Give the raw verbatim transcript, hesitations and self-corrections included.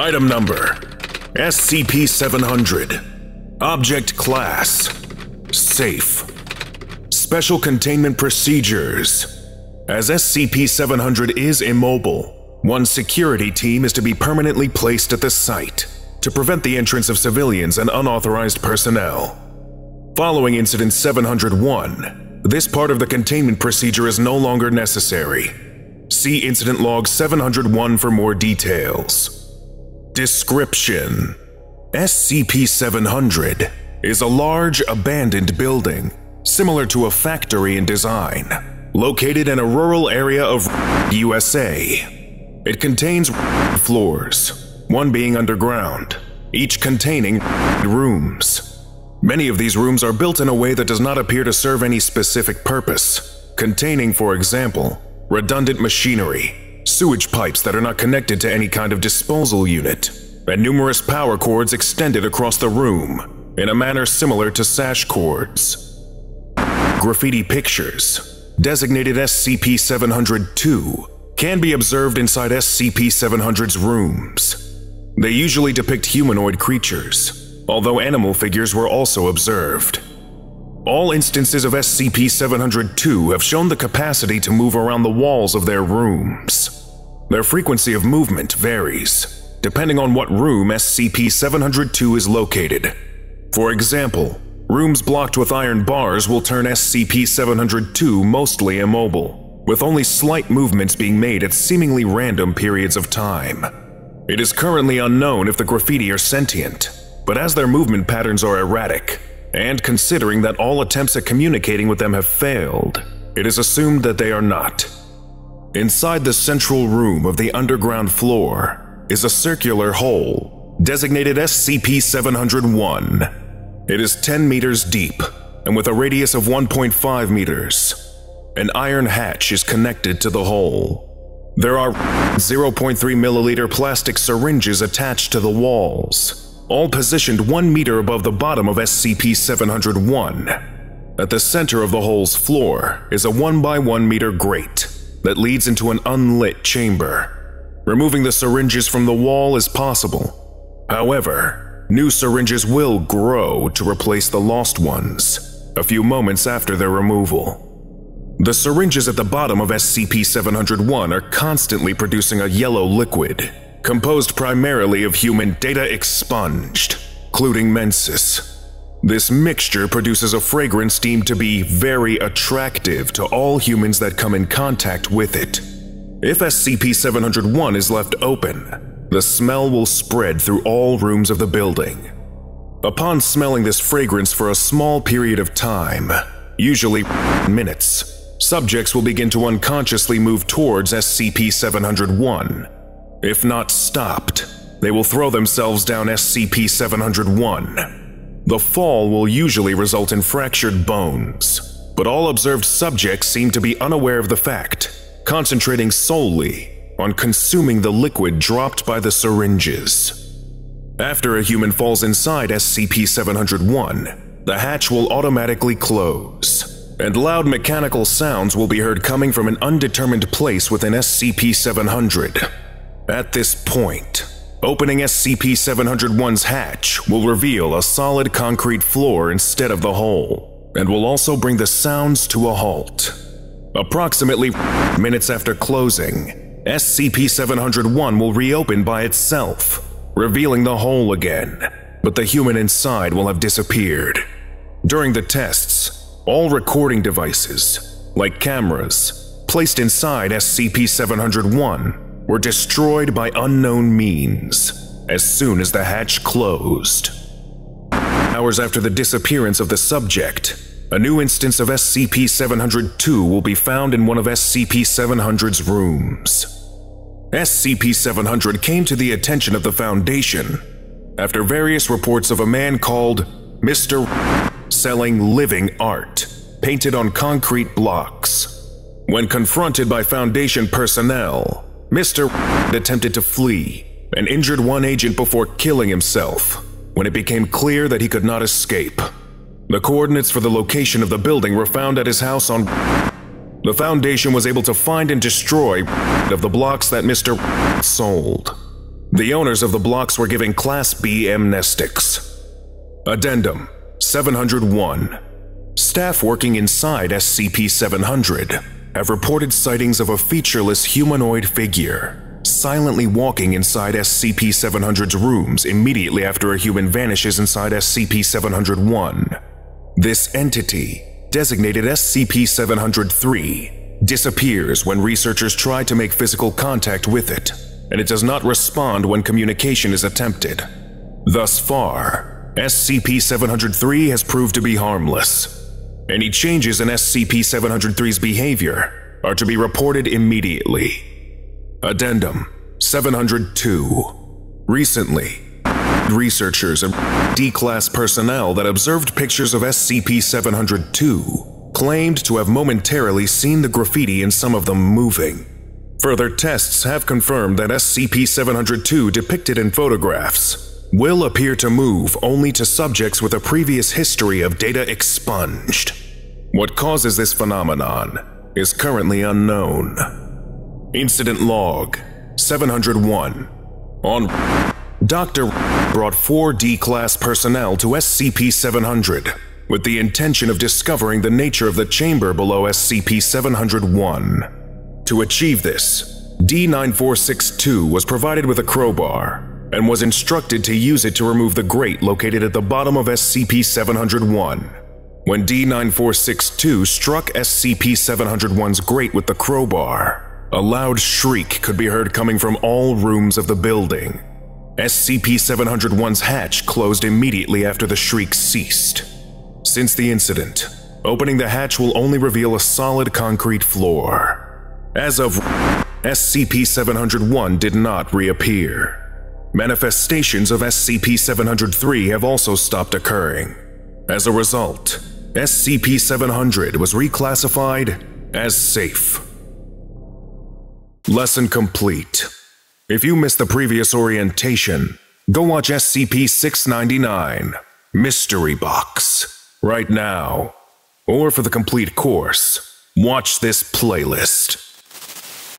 Item number, S C P seven hundred. Object class, safe. Special containment procedures. As S C P seven hundred is immobile, one security team is to be permanently placed at the site to prevent the entrance of civilians and unauthorized personnel. Following Incident seven hundred one, this part of the containment procedure is no longer necessary. See Incident Log seven hundred one for more details. Description: S C P seven hundred is a large, abandoned building, similar to a factory in design, located in a rural area of U S A. It contains floors, one being underground, each containing rooms. Many of these rooms are built in a way that does not appear to serve any specific purpose, containing, for example, redundant machinery, sewage pipes that are not connected to any kind of disposal unit, and numerous power cords extended across the room in a manner similar to sash cords. Graffiti pictures, designated S C P seven hundred two, can be observed inside S C P seven hundred's rooms. They usually depict humanoid creatures, although animal figures were also observed. All instances of S C P seven hundred two have shown the capacity to move around the walls of their rooms. Their frequency of movement varies, depending on what room S C P seven hundred two is located. For example, rooms blocked with iron bars will turn S C P seven hundred two mostly immobile, with only slight movements being made at seemingly random periods of time. It is currently unknown if the graffiti are sentient, but as their movement patterns are erratic, and considering that all attempts at communicating with them have failed, it is assumed that they are not. Inside the central room of the underground floor is a circular hole, designated S C P seven hundred one. It is ten meters deep, and with a radius of one point five meters. An iron hatch is connected to the hole. There are zero point three milliliter plastic syringes attached to the walls, all positioned one meter above the bottom of S C P seven hundred one. At the center of the hole's floor is a one by one meter grate that leads into an unlit chamber. Removing the syringes from the wall is possible. However, new syringes will grow to replace the lost ones a few moments after their removal. The syringes at the bottom of S C P seven hundred one are constantly producing a yellow liquid, composed primarily of human data expunged, including menses. This mixture produces a fragrance deemed to be very attractive to all humans that come in contact with it. If S C P seven hundred one is left open, the smell will spread through all rooms of the building. Upon smelling this fragrance for a small period of time, usually minutes, subjects will begin to unconsciously move towards S C P seven hundred one. If not stopped, they will throw themselves down S C P seven hundred one. The fall will usually result in fractured bones, but all observed subjects seem to be unaware of the fact, concentrating solely on consuming the liquid dropped by the syringes. After a human falls inside S C P seven hundred one, the hatch will automatically close, and loud mechanical sounds will be heard coming from an undetermined place within S C P seven hundred. At this point, opening S C P seven hundred one's hatch will reveal a solid concrete floor instead of the hole, and will also bring the sounds to a halt. Approximately minutes after closing, S C P seven hundred one will reopen by itself, revealing the hole again, but the human inside will have disappeared. During the tests, all recording devices, like cameras, placed inside S C P seven hundred one were destroyed by unknown means as soon as the hatch closed. Hours after the disappearance of the subject, a new instance of S C P seven hundred two will be found in one of S C P seven hundred's rooms. S C P seven hundred came to the attention of the Foundation after various reports of a man called Mister R selling living art painted on concrete blocks. When confronted by Foundation personnel, Mister R attempted to flee and injured one agent before killing himself when it became clear that he could not escape. The coordinates for the location of the building were found at his house on R. The Foundation was able to find and destroy R of the blocks that Mister R sold. The owners of the blocks were given Class B amnestics. Addendum seven hundred one. Staff working inside S C P seven hundred have reported sightings of a featureless humanoid figure silently walking inside S C P seven hundred's rooms immediately after a human vanishes inside S C P seven hundred one. This entity, designated S C P seven hundred three, disappears when researchers try to make physical contact with it, and it does not respond when communication is attempted. Thus far, S C P seven hundred three has proved to be harmless. Any changes in S C P seven hundred three's behavior are to be reported immediately. Addendum seven hundred two. Recently, researchers and D-Class personnel that observed pictures of S C P seven hundred two claimed to have momentarily seen the graffiti in some of them moving. Further tests have confirmed that S C P seven hundred two depicted in photographs will appear to move only to subjects with a previous history of data expunged. What causes this phenomenon is currently unknown. Incident Log seven hundred one. On Doctor brought four D-Class personnel to S C P seven hundred with the intention of discovering the nature of the chamber below S C P seven hundred one. To achieve this, D nine four six two was provided with a crowbar and was instructed to use it to remove the grate located at the bottom of S C P seven hundred one. When D nine four six two struck S C P seven hundred one's grate with the crowbar, a loud shriek could be heard coming from all rooms of the building. S C P seven hundred one's hatch closed immediately after the shriek ceased. Since the incident, opening the hatch will only reveal a solid concrete floor. As of S C P seven hundred one did not reappear. Manifestations of S C P seven hundred three have also stopped occurring. As a result, S C P seven hundred was reclassified as safe. Lesson complete. If you missed the previous orientation, go watch S C P six ninety-nine, Mystery Box, right now. Or for the complete course, watch this playlist.